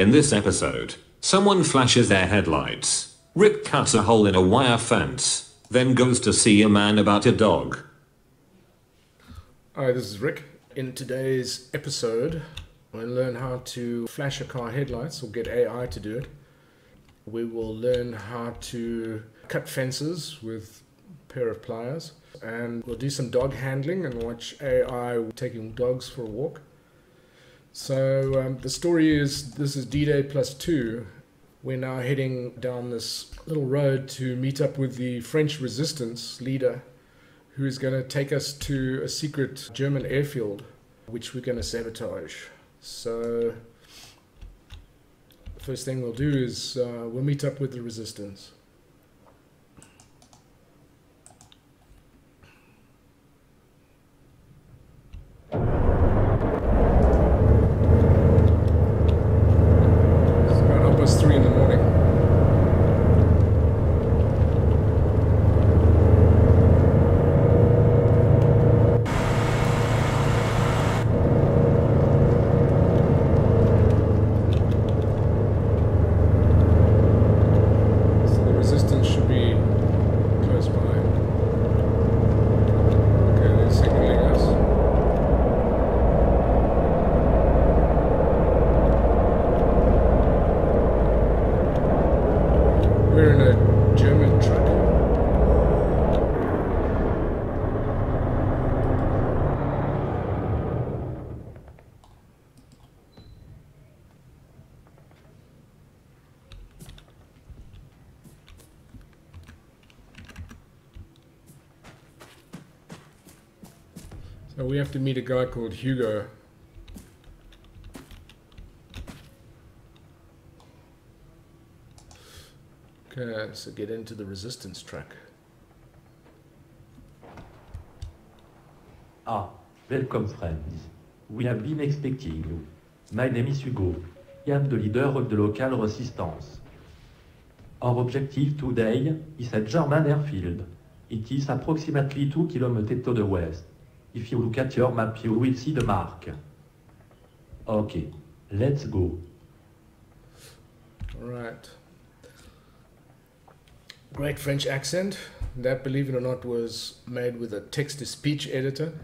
In this episode, someone flashes their headlights. Rick cuts a hole in a wire fence, then goes to see a man about a dog. Hi, this is Rick. In today's episode, I learn how to flash a car headlights, or get AI to do it. We will learn how to cut fences with a pair of pliers, and we'll do some dog handling and watch AI taking dogs for a walk. So the story is, this is D-Day +2. We're now heading down this little road to meet up with the French resistance leader, who is going to take us to a secret German airfield, which we're going to sabotage. So the first thing we'll do is we'll meet up with the resistance. We have to meet a guy called Hugo. Okay, so get into the resistance truck. Ah, welcome friends. We have been expecting you. My name is Hugo. I am the leader of the local resistance. Our objective today is a German airfield. It is approximately 2 kilometers to the west. If you look at your map, you will see the mark. Okay, let's go. Alright. Great French accent. That, believe it or not, was made with a text-to-speech editor.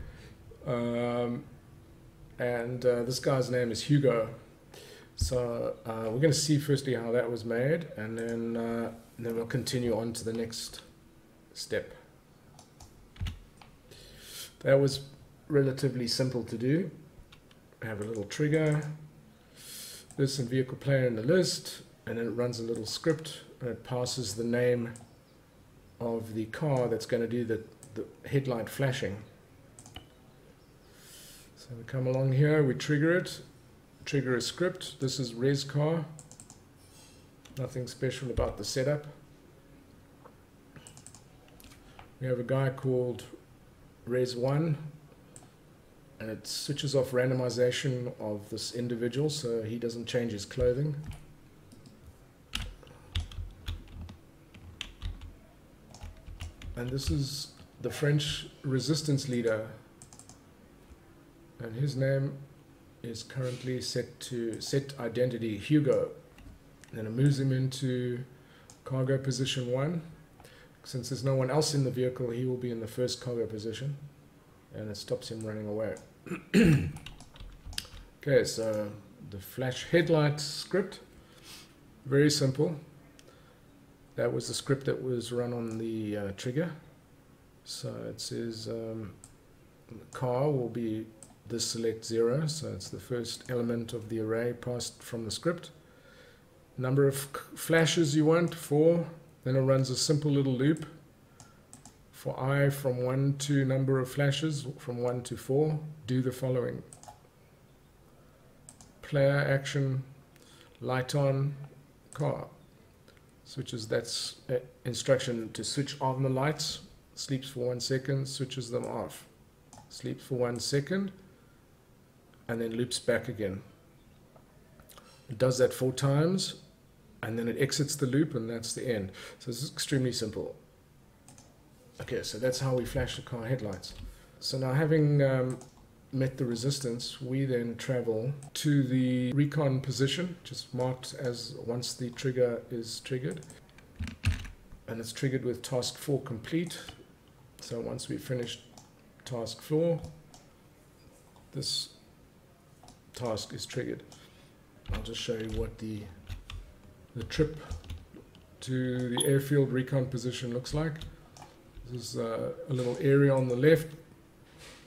This guy's name is Hugo. So we're going to see firstly how that was made, and then we'll continue on to the next step. That was relatively simple to do. I have a little trigger, list and vehicle player in the list, and then it runs a little script and it passes the name of the car that's going to do the headlight flashing. So we come along here, we trigger it, trigger a script. This is res car, nothing special about the setup. We have a guy called res1, and it switches off randomization of this individual so he doesn't change his clothing. And this is the French resistance leader, and his name is currently set to set identity Hugo. Then it moves him into cargo position 1. Since there's no one else in the vehicle, he will be in the first cargo position, and it stops him running away. Okay, so the flash headlight script, very simple. That was the script that was run on the trigger. So it says the car will be the select 0, so it's the first element of the array passed from the script. Number of flashes you want, 4. Then it runs a simple little loop for I from 1 to number of flashes from 1 to 4. Do the following: player action, light on, car. Switches, that's instruction to switch on the lights, sleeps for 1 second, switches them off, sleeps for 1 second, and then loops back again. It does that 4 times. And then it exits the loop, and that's the end. So this is extremely simple. Okay, so that's how we flash the car headlights. So now, having met the resistance, we then travel to the recon position, just marked as once the trigger is triggered. And it's triggered with task 4 complete. So once we finish task 4, this task is triggered. I'll just show you what the trip to the airfield recon position looks like. This is a little area on the left.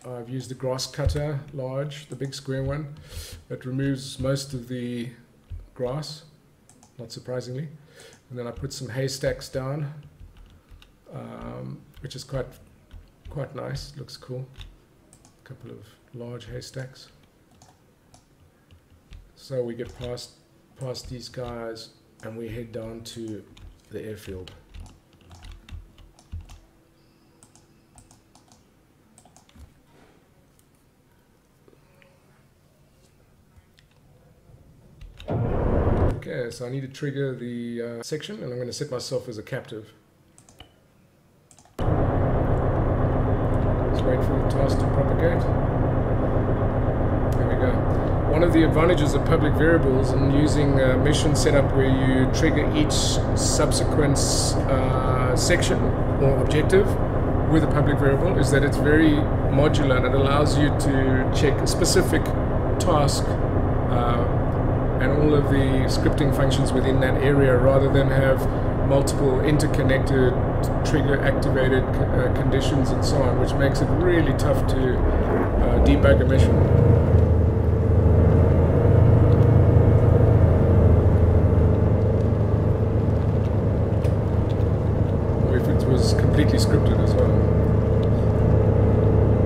I've used the grass cutter large, the big square one. It removes most of the grass, not surprisingly. And then I put some haystacks down, which is quite nice, looks cool. A couple of large haystacks. So we get past these guys and we head down to the airfield. Okay, so I need to trigger the section, and I'm going to set myself as a captive. Let's wait for the task to propagate. There we go. One of the advantages of public variables and using a mission setup where you trigger each subsequent section or objective with a public variable is that it's very modular and it allows you to check a specific task and all of the scripting functions within that area, rather than have multiple interconnected, trigger-activated conditions and so on, which makes it really tough to debug a mission. Or if it was completely scripted as well.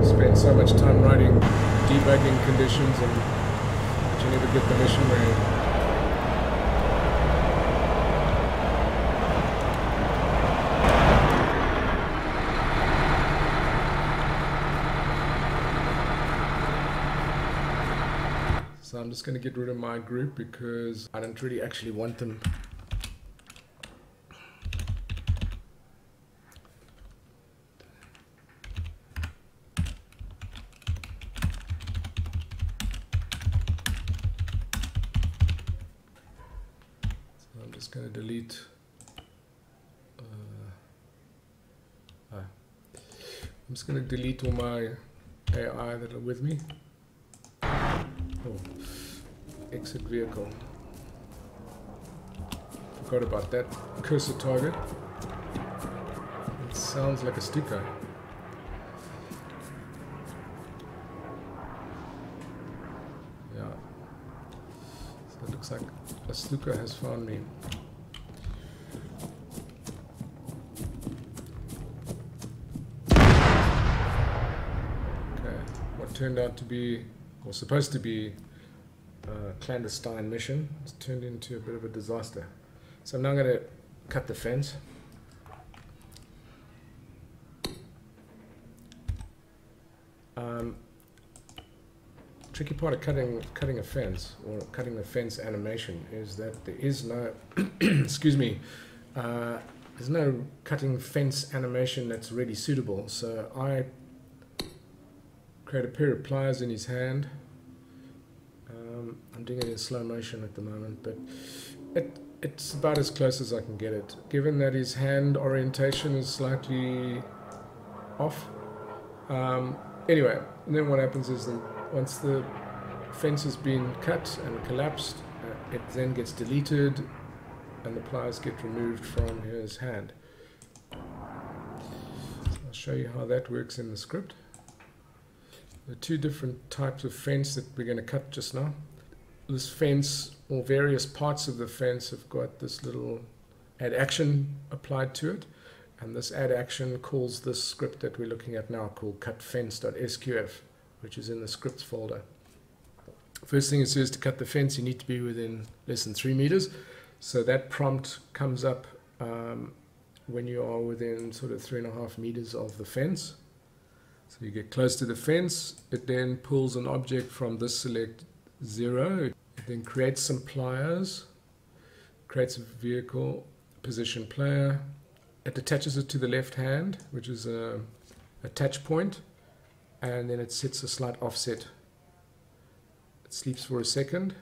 Spend so much time writing debugging conditions and you never get the mission ready. So I'm just going to get rid of my group because I don't really actually want them. Going to delete I'm just going to delete all my AI that are with me. Oh, exit vehicle, forgot about that. Cursor target, it sounds like a Stuka. Yeah, so it looks like a Stuka has found me. Turned out to be, or supposed to be, a clandestine mission. It's turned into a bit of a disaster. So now I'm going to cut the fence. Tricky part of cutting a fence, or cutting the fence animation, is that there is no, excuse me, there's no cutting fence animation that's really suitable. So I create a pair of pliers in his hand. I'm doing it in slow motion at the moment, but it's about as close as I can get it. Given that his hand orientation is slightly off. Anyway, and then what happens is that once the fence has been cut and collapsed, it then gets deleted and the pliers get removed from his hand. So I'll show you how that works in the script. The two different types of fence that we're going to cut just now. This fence, or various parts of the fence, have got this little add action applied to it, and this add action calls this script that we're looking at now, called cutFence.sqf, which is in the scripts folder. First thing it says to cut the fence, you need to be within less than 3 meters, so that prompt comes up when you are within sort of 3.5 meters of the fence. So you get close to the fence, it then pulls an object from this select 0, it then creates some pliers, creates a vehicle, position player, it attaches it to the left hand, which is a attach point, and then it sits a slight offset. It sleeps for a second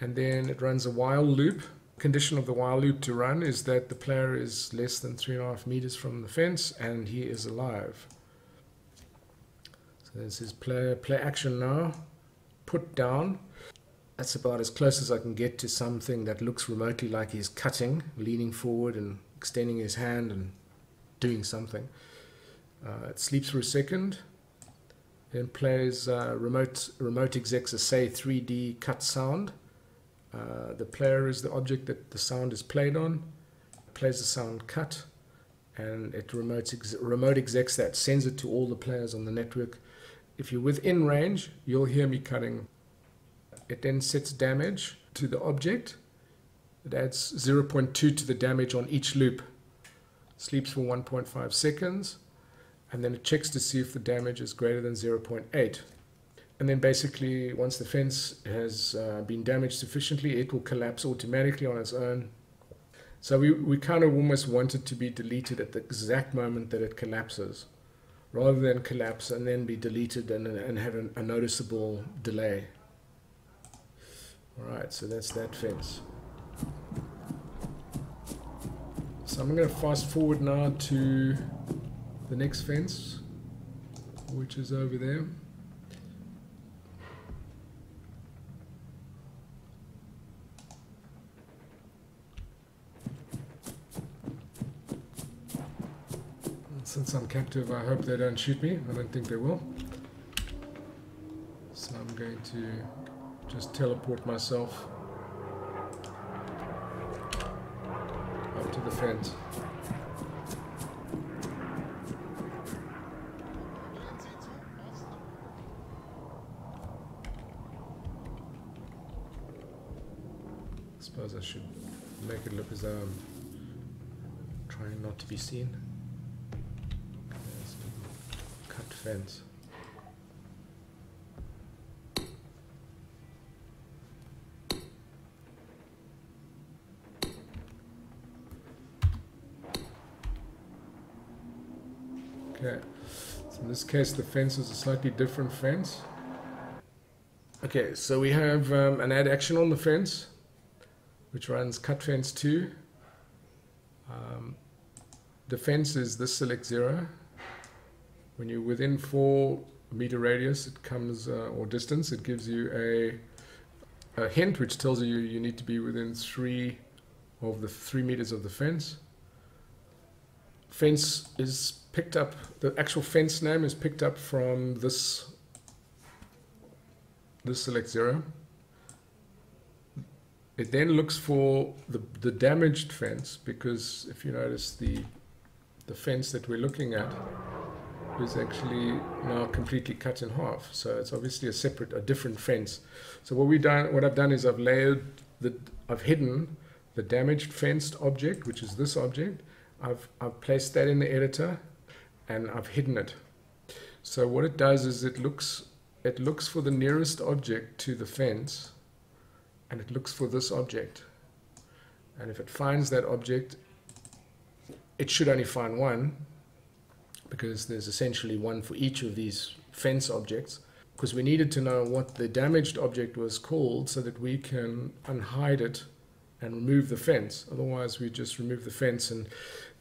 and then it runs a while loop. Condition of the while loop to run is that the player is less than 3.5 meters from the fence and he is alive. So this is play action now, put down. That's about as close as I can get to something that looks remotely like he's cutting, leaning forward and extending his hand and doing something. It sleeps for a second, then plays remote execs a say 3D cut sound. The player is the object that the sound is played on, plays the sound cut, and it remote execs that, sends it to all the players on the network. If you're within range, you'll hear me cutting. It then sets damage to the object. It adds 0.2 to the damage on each loop. Sleeps for 1.5 seconds, and then it checks to see if the damage is greater than 0.8. And then basically, once the fence has been damaged sufficiently, it will collapse automatically on its own. So we kind of almost want it to be deleted at the exact moment that it collapses, rather than collapse and then be deleted and have a noticeable delay. Alright, so that's that fence. So I'm going to fast forward now to the next fence, which is over there. Since I'm captive, I hope they don't shoot me. I don't think they will. So I'm going to just teleport myself up to the fence. Suppose I should make it look as though I'm trying not to be seen. There's a cut fence. Okay, so in this case the fence is a slightly different fence. Okay, so we have an add action on the fence, which runs cut fence 2. The fence is this select 0. When you're within 4 meter radius, it comes or distance, it gives you a hint which tells you you need to be within 3 meters of the fence. Fence is picked up, the actual fence name is picked up from this select 0. It then looks for the damaged fence, because if you notice the fence that we're looking at is actually now completely cut in half. So it's obviously a different fence. So what I've done is I've hidden the damaged fenced object, which is this object. I've placed that in the editor and I've hidden it. So what it does is it looks for the nearest object to the fence, and it looks for this object. And if it finds that object, it should only find one, because there's essentially one for each of these fence objects, because we needed to know what the damaged object was called so that we can unhide it and remove the fence. Otherwise we just remove the fence, and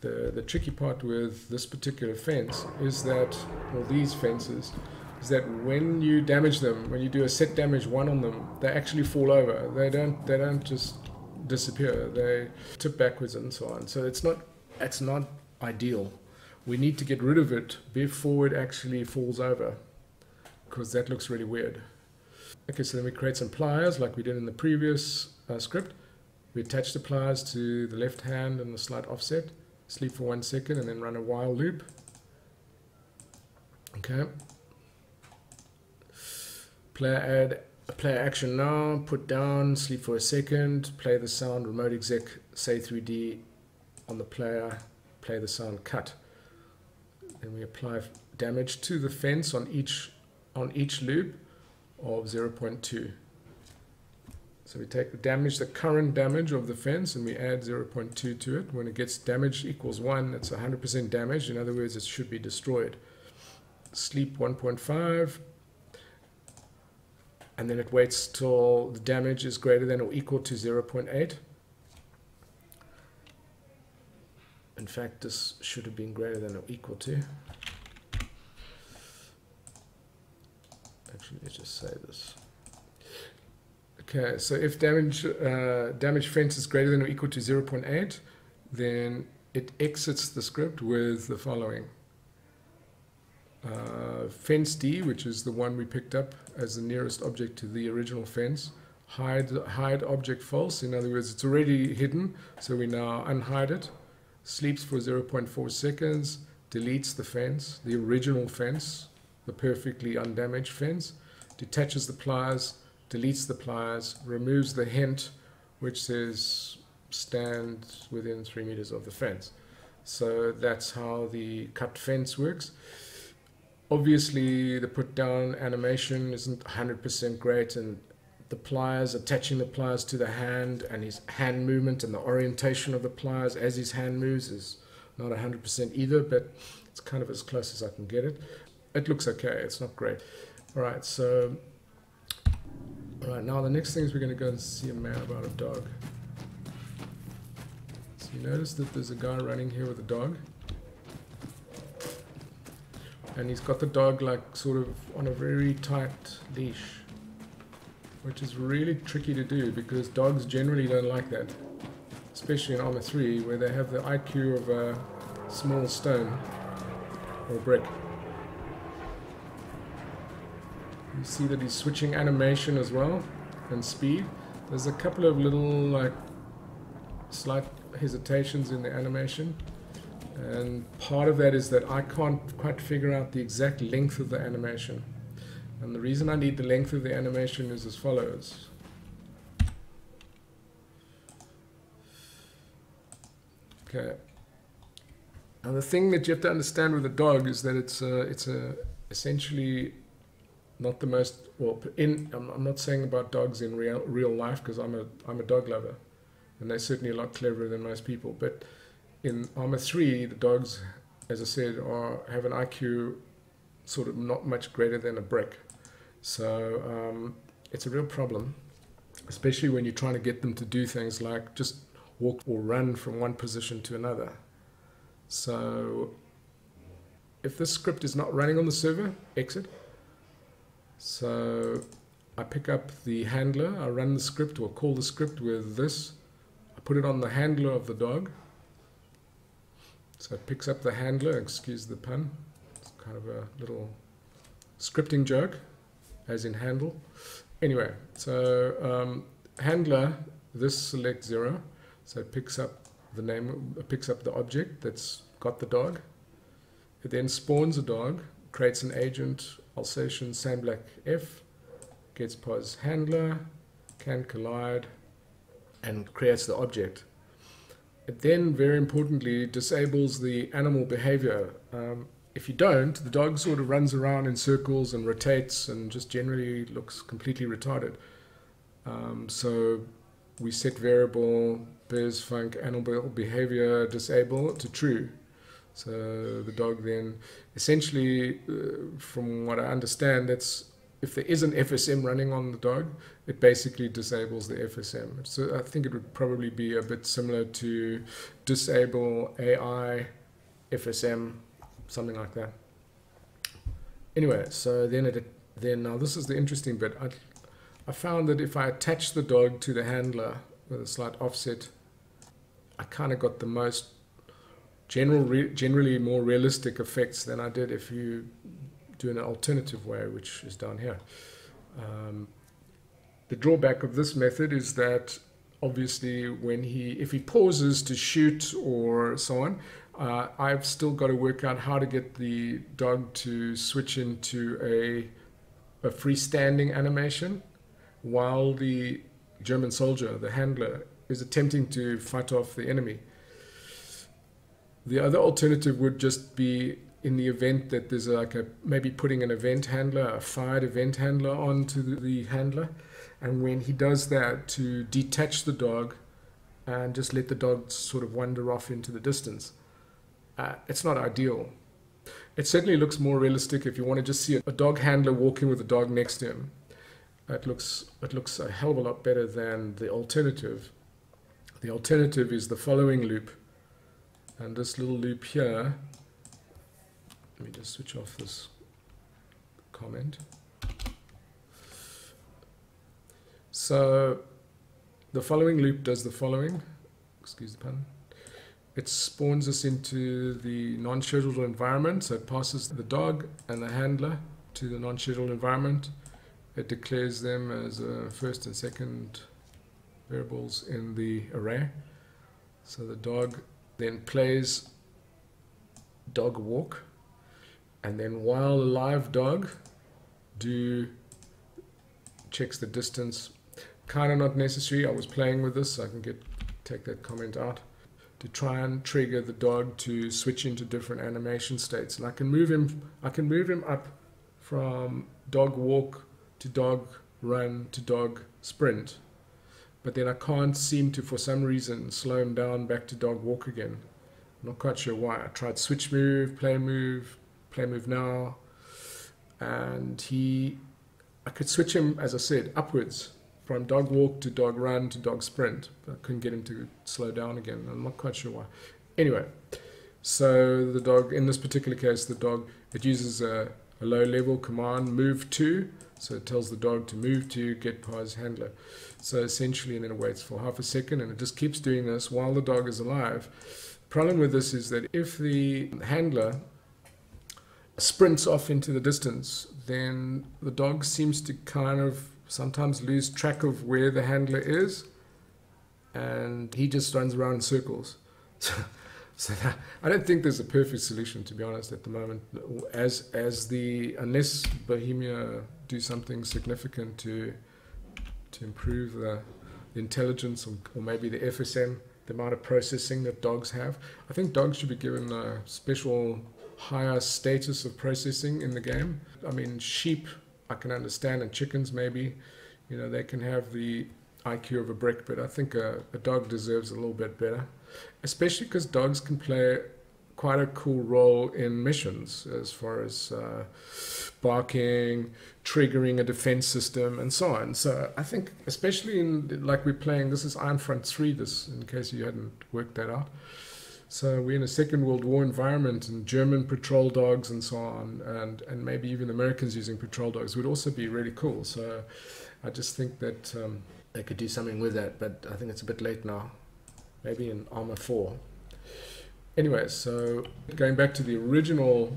the tricky part with this particular fence is that, or these fences, is that when you damage them, when you do a set damage 1 on them, they actually fall over. They don't just disappear. They tip backwards and so on. So it's not ideal. We need to get rid of it before it actually falls over, because that looks really weird. Okay, so then we create some pliers like we did in the previous script. We attach the pliers to the left hand and the slight offset, sleep for 1 second, and then run a while loop. Okay. Player action now, put down, sleep for a second, play the sound, remote exec, say 3D on the player, play the sound cut. Then we apply damage to the fence on each loop of 0.2. So we take the damage, the current damage of the fence, and we add 0.2 to it. When it gets damage equals 1, that's 100% damage. In other words, it should be destroyed. sleep 1.5, and then it waits till the damage is greater than or equal to 0.8. In fact, this should have been greater than or equal to. Actually, let's just say this. Okay, so if damage fence is greater than or equal to 0.8, then it exits the script with the following. Fence D, which is the one we picked up as the nearest object to the original fence, hide object false. In other words, it's already hidden, so we now unhide it. Sleeps for 0.4 seconds, deletes the fence, the original fence, the perfectly undamaged fence, detaches the pliers, deletes the pliers, removes the hint which says stand within 3 meters of the fence. So that's how the cut fence works. Obviously the put down animation isn't 100% great, and the pliers, attaching the pliers to the hand and his hand movement and the orientation of the pliers as his hand moves is not 100% either, but it's kind of as close as I can get it. It looks okay, it's not great. Alright, so right now the next thing is we're going to go and see a man about a dog. So you notice that there's a guy running here with a dog, and he's got the dog like sort of on a very tight leash, which is really tricky to do because dogs generally don't like that, especially in Arma 3 where they have the IQ of a small stone or brick. You see that he's switching animation as well, and speed. There's a couple of little like slight hesitations in the animation, and part of that is that I can't quite figure out the exact length of the animation, and the reason I need the length of the animation is as follows. Okay, and the thing that you have to understand with a dog is that it's essentially not the most, well, I'm not saying about dogs in real life because I'm a dog lover, and they're certainly a lot cleverer than most people. But in Arma 3, the dogs, as I said, have an IQ sort of not much greater than a brick. So it's a real problem, especially when you're trying to get them to do things like just walk or run from one position to another. So if this script is not running on the server, exit. So I pick up the handler, I run the script or call the script with this. I put it on the handler of the dog. So it picks up the handler, excuse the pun. It's kind of a little scripting joke, as in handle. Anyway, so handler, this select 0. So it picks up the name, it picks up the object that's got the dog. It then spawns a dog, creates an agent, Alsatian sandblack F, gets pos handler, can collide, and creates the object. It then, very importantly, disables the animal behavior. If you don't, the dog sort of runs around in circles and rotates and just generally looks completely retarded. So we set variable BizFunk animal behavior disable to true. So the dog then, essentially, from what I understand, that's if there is an FSM running on the dog, it basically disables the FSM. So I think it would probably be a bit similar to disable AI, FSM, something like that. Anyway, so then now this is the interesting bit. I found that if I attach the dog to the handler with a slight offset, I kind of got the most generally more realistic effects than I did if you do an alternative way, which is down here. The drawback of this method is that obviously if he pauses to shoot or so on, I've still got to work out how to get the dog to switch into a freestanding animation while the German soldier, the handler, is attempting to fight off the enemy. The other alternative would just be, in the event that there's like maybe putting an event handler, a fired event handler onto the handler, and when he does that, to detach the dog and just let the dog sort of wander off into the distance. It's not ideal. It certainly looks more realistic if you want to just see a dog handler walking with a dog next to him. It looks a hell of a lot better than the alternative. The alternative is the following loop. And this little loop here, let me just switch off this comment. So the following loop does the following, excuse the pun. It spawns us into the non-scheduled environment, so it passes the dog and the handler to the non-scheduled environment. It declares them as first and second variables in the array. So the dog then plays dog walk, and then while a live dog checks the distance. Kind of not necessary. I was playing with this, so I can take that comment out, to try and trigger the dog to switch into different animation states. And I can move him up from dog walk to dog run to dog sprint. But then I can't seem to, for some reason, slow him down back to dog walk again. I'm not quite sure why. I tried switch move, play move now, and I could switch him, as I said, upwards from dog walk to dog run to dog sprint, but I couldn't get him to slow down again. I'm not quite sure why. Anyway, so the dog, in this particular case, the dog, it uses a low level command, move to, so it tells the dog to move to get past handler. So essentially, and then it waits for half a second, and it just keeps doing this while the dog is alive. Problem with this is that if the handler sprints off into the distance, then the dog seems to kind of sometimes lose track of where the handler is, and he just runs around in circles. So that, I don't think there's a perfect solution, to be honest, at the moment, unless Bohemia do something significant to improve the intelligence, or maybe the FSM, the amount of processing that dogs have. I think dogs should be given a special higher status of processing in the game. I mean, sheep I can understand, and chickens maybe, you know, they can have the IQ of a brick, but I think a dog deserves a little bit better, especially because dogs can play quite a cool role in missions as far as barking, triggering a defense system, and so on. So I think, especially in, like, we're playing, this is Iron Front 3, this, in case you hadn't worked that out. So we're in a Second World War environment, and German patrol dogs and so on, and maybe even Americans using patrol dogs would also be really cool. So I just think that they could do something with that, but I think it's a bit late now. Maybe in Arma 4. Anyway, so going back to the original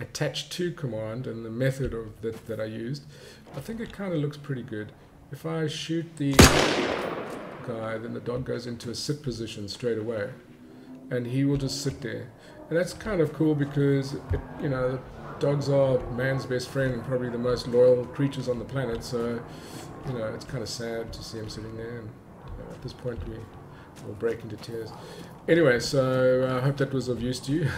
attach to command and the method of that I used, I think it kind of looks pretty good. If I shoot the guy, then the dog goes into a sit position straight away, and he will just sit there. And that's kind of cool because, you know, dogs are man's best friend and probably the most loyal creatures on the planet. So, you know, it's kind of sad to see him sitting there. And you know, at this point, we will break into tears. Anyway, so I hope that was of use to you.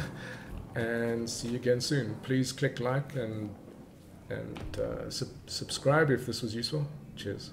And see you again soon. Please click like and subscribe if this was useful. Cheers.